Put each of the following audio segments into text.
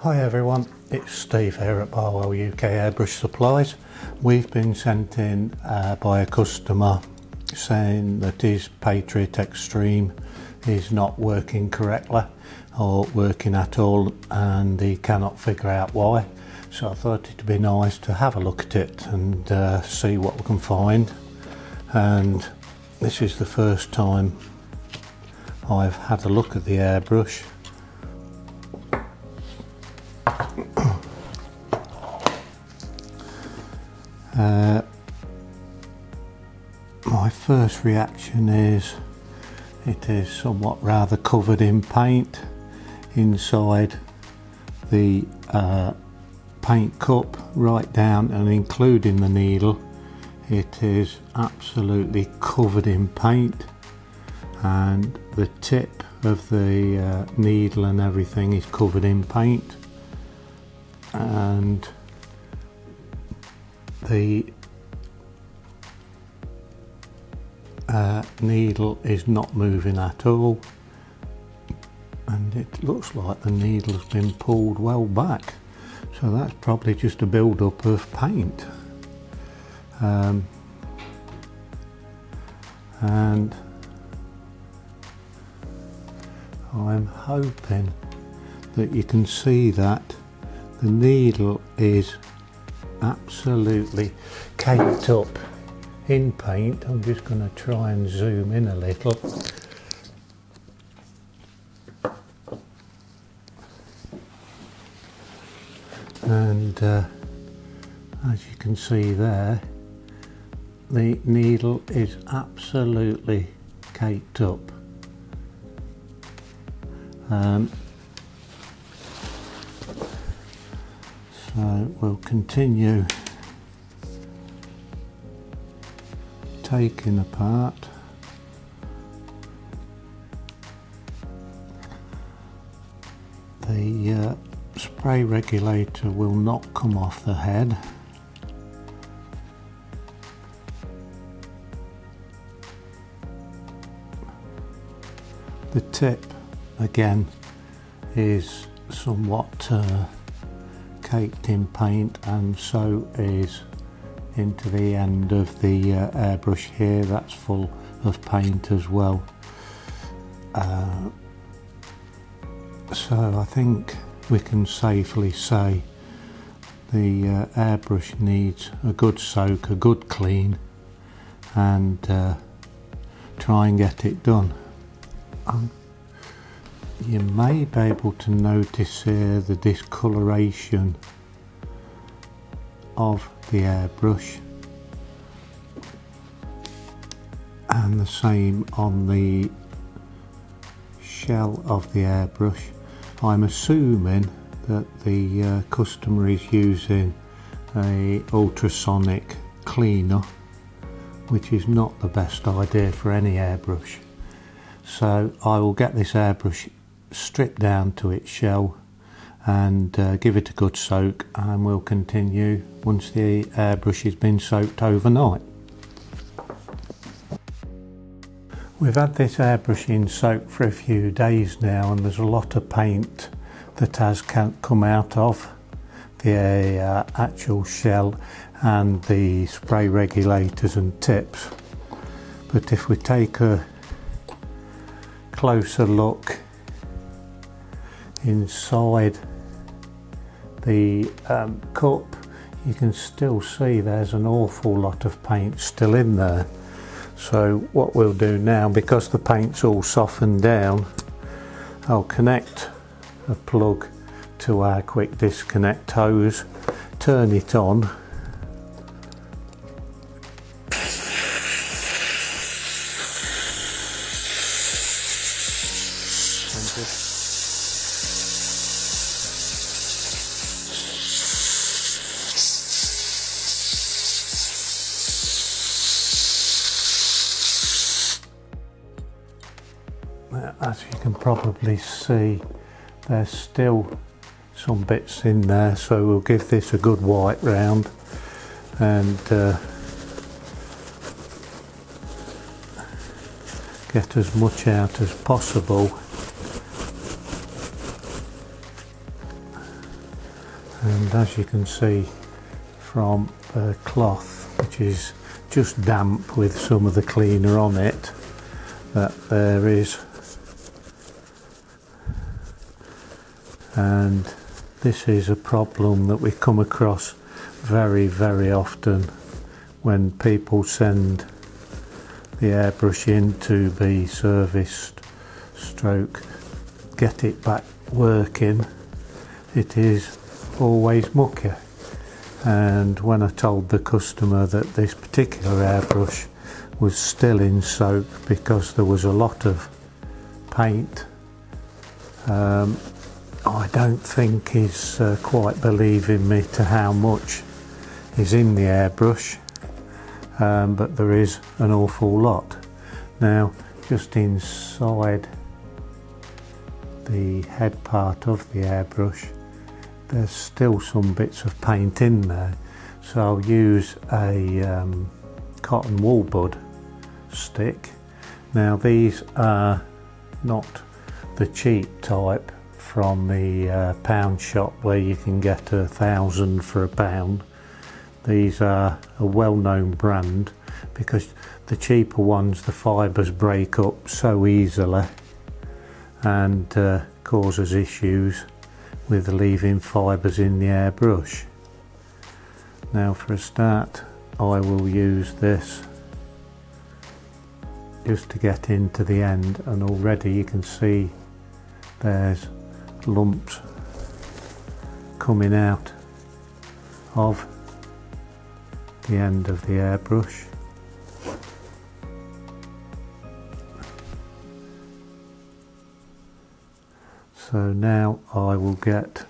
Hi everyone, it's Steve here at Barwell UK Airbrush Supplies. We've been sent in by a customer saying that his Patriot Xtreme is not working correctly or working at all, and he cannot figure out why. So I thought it'd be nice to have a look at it and see what we can find. And this is the first time I've had a look at the airbrush. My first reaction is it is somewhat rather covered in paint inside the paint cup, right down and including the needle. It is absolutely covered in paint, and the tip of the needle and everything is covered in paint, and the needle is not moving at all, and it looks like the needle's been pulled well back, so that's probably just a build-up of paint. And I'm hoping that you can see that the needle is absolutely caked up in paint. I'm just going to try and zoom in a little. And as you can see there, the needle is absolutely caked up. So we'll continue taking apart, the spray regulator will not come off the head, the tip again is somewhat caked in paint, and so is into the end of the airbrush here. That's full of paint as well. So I think we can safely say the airbrush needs a good soak, a good clean, and try and get it done. You may be able to notice here the discoloration of the airbrush, and the same on the shell of the airbrush. I'm assuming that the customer is using a ultrasonic cleaner, which is not the best idea for any airbrush. So I will get this airbrush stripped down to its shell and give it a good soak, and we'll continue once the airbrush has been soaked overnight. We've had this airbrush in soak for a few days now, and there's a lot of paint that has come out of the actual shell and the spray regulators and tips. But if we take a closer look inside the cup, you can still see there's an awful lot of paint still in there. So what we'll do now, because the paint's all softened down, I'll connect a plug to our quick disconnect hose, turn it on, as you can probably see there's still some bits in there, so we'll give this a good wipe round, and get as much out as possible. and as you can see from the cloth, which is just damp with some of the cleaner on it, that there is. And this is a problem that we come across very, very often when people send the airbrush in to be serviced stroke get it back working. It is always muckier. And when I told the customer that this particular airbrush was still in soak because there was a lot of paint, I don't think he's quite believing me to how much is in the airbrush, but there is an awful lot. Now, just inside the head part of the airbrush, there's still some bits of paint in there, so I'll use a cotton wool bud stick. Now these are not the cheap type from the pound shop where you can get 1,000 for £1. These are a well-known brand because the cheaper ones, the fibres break up so easily and causes issues with leaving fibres in the airbrush. Now for a start, I will use this just to get into the end, and already you can see there's lumps coming out of the end of the airbrush. So now I will get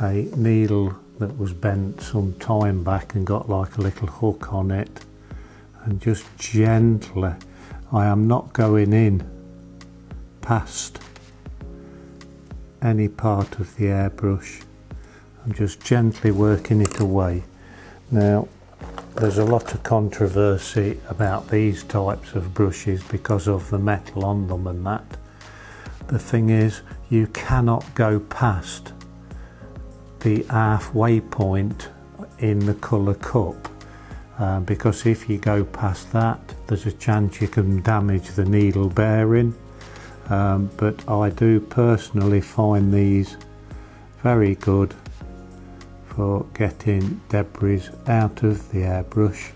a needle that was bent some time back and got like a little hook on it, and just gently, I am not going in past any part of the airbrush, I'm just gently working it away. Now there's a lot of controversy about these types of brushes because of the metal on them and that. The thing is, you cannot go past the halfway point in the colour cup, because if you go past that, there's a chance you can damage the needle bearing. But I do personally find these very good for getting debris out of the airbrush,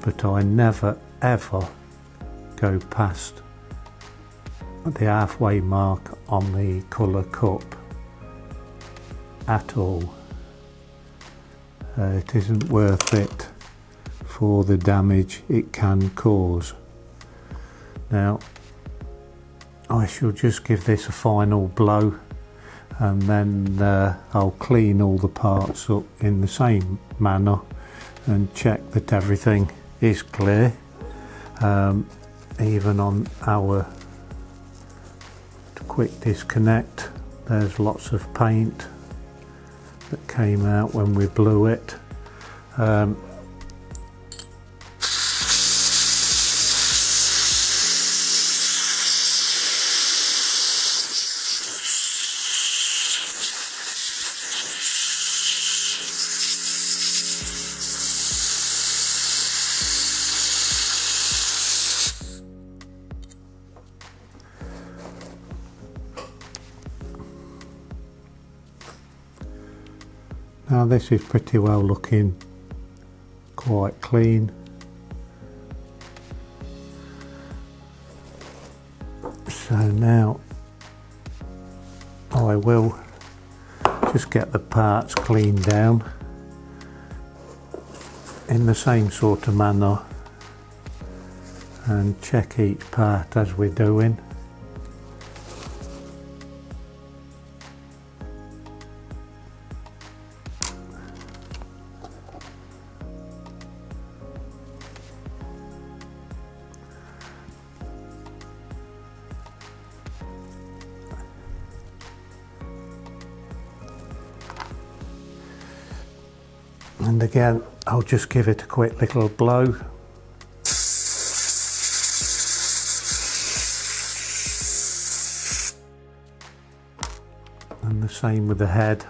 but I never ever go past the halfway mark on the colour cup at all. It isn't worth it for the damage it can cause. Now I shall just give this a final blow, and then I'll clean all the parts up in the same manner and check that everything is clear, even on our quick disconnect. There's lots of paint that came out when we blew it. Now this is pretty well looking quite clean. So now I will just get the parts cleaned down in the same sort of manner and check each part as we're doing. And again, I'll just give it a quick little blow. And the same with the head.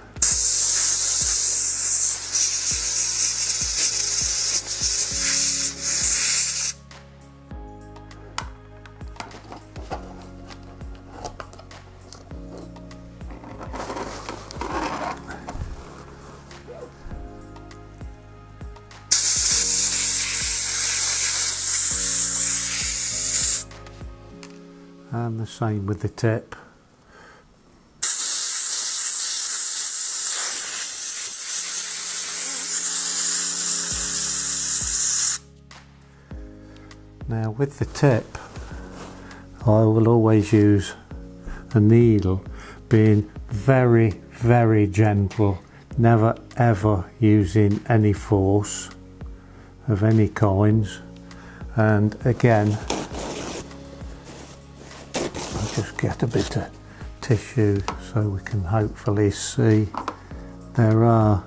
And the same with the tip. Now with the tip, I will always use a needle, being very, very gentle, never ever using any force of any kinds. And again, just get a bit of tissue so we can hopefully see. There are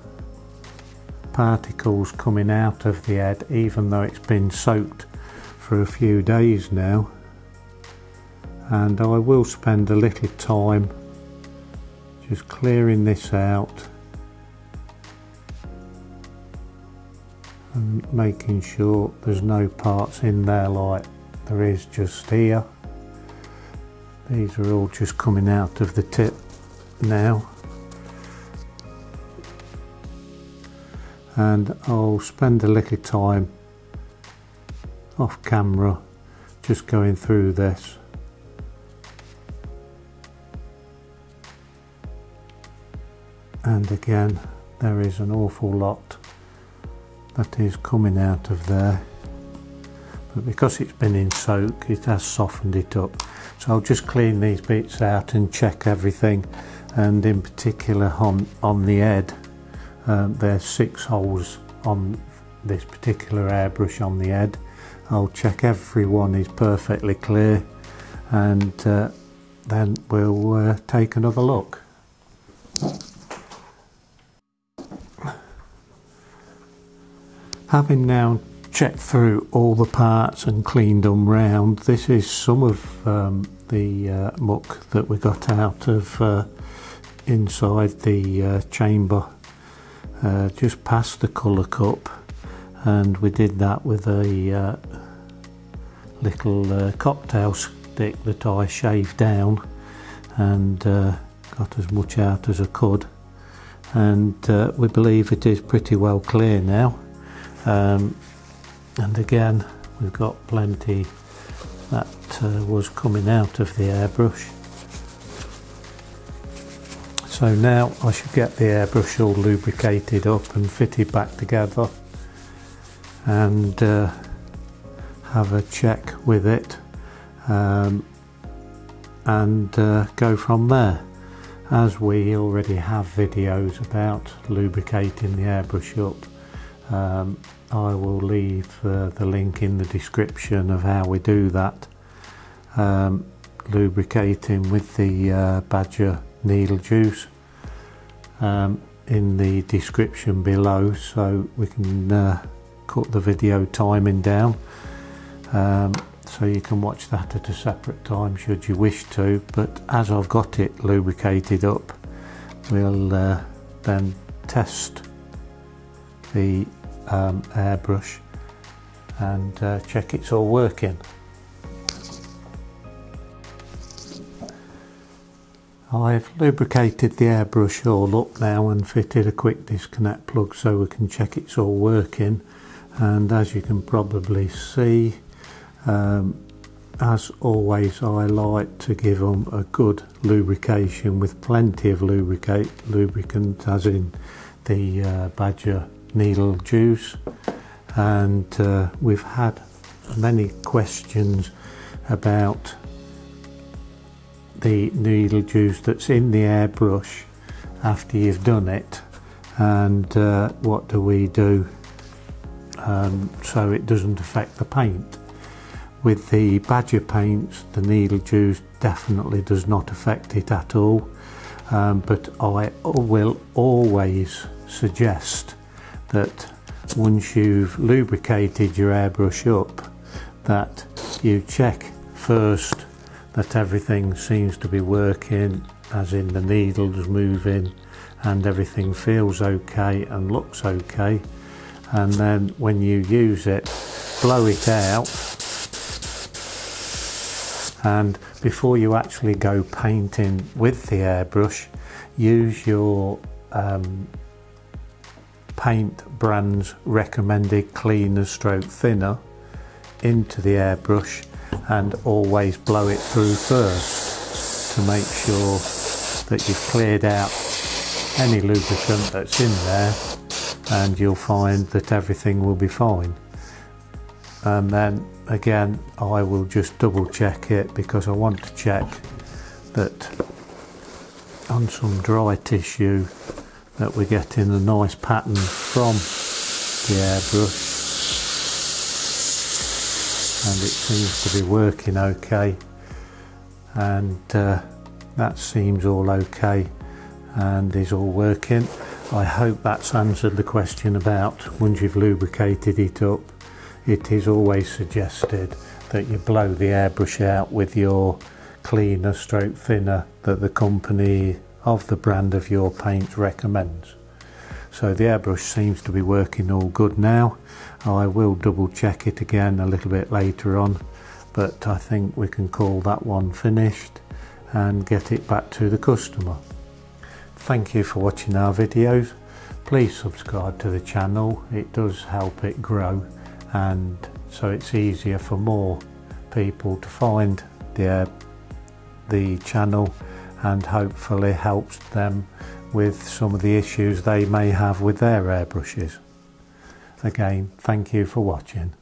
particles coming out of the head, even though it's been soaked for a few days now. And I will spend a little time just clearing this out and making sure there's no parts in there like there is just here. These are all just coming out of the tip now. And I'll spend a little time off camera just going through this. And again, there is an awful lot that is coming out of there. But because it's been in soak, it has softened it up. So I'll just clean these bits out and check everything, and in particular on the head. There's 6 holes on this particular airbrush on the head. I'll check every one is perfectly clear, and then we'll take another look. Having now checked through all the parts and cleaned them round, this is some of the muck that we got out of inside the chamber, just past the colour cup, and we did that with a little cocktail stick that I shaved down, and got as much out as I could, and we believe it is pretty well clear now. And again, we've got plenty that was coming out of the airbrush. So now I should get the airbrush all lubricated up and fitted back together, and have a check with it, and go from there. As we already have videos about lubricating the airbrush up, I will leave the link in the description of how we do that, lubricating with the Badger Needle Juice, in the description below, so we can cut the video timing down, so you can watch that at a separate time should you wish to. But as I've got it lubricated up, we'll then test the airbrush and check it's all working. I've lubricated the airbrush all up now and fitted a quick disconnect plug so we can check it's all working. And as you can probably see, as always, I like to give them a good lubrication with plenty of lubricant, as in the Badger Needle Juice. And we've had many questions about the needle juice that's in the airbrush after you've done it, and what do we do so it doesn't affect the paint. With the Badger paints, the needle juice definitely does not affect it at all, but I will always suggest that once you've lubricated your airbrush up, that you check first that everything seems to be working as in the needle's moving and everything feels okay and looks okay. And then when you use it, blow it out, and before you actually go painting with the airbrush, use your paint brand's recommended cleaner stroke thinner into the airbrush, and always blow it through first to make sure that you've cleared out any lubricant that's in there, and you'll find that everything will be fine. And then again, I will just double check it, because I want to check that on some dry tissue that we're getting a nice pattern from the airbrush, and it seems to be working okay. And that seems all okay and is all working. I hope that's answered the question about once you've lubricated it up. It is always suggested that you blow the airbrush out with your cleaner stroke thinner that the company of the brand of your paint recommends. So the airbrush seems to be working all good now. I will double check it again a little bit later on, but I think we can call that one finished and get it back to the customer. Thank you for watching our videos. Please subscribe to the channel, it does help it grow, and so it's easier for more people to find the channel, and hopefully helps them with some of the issues they may have with their airbrushes. Again, thank you for watching.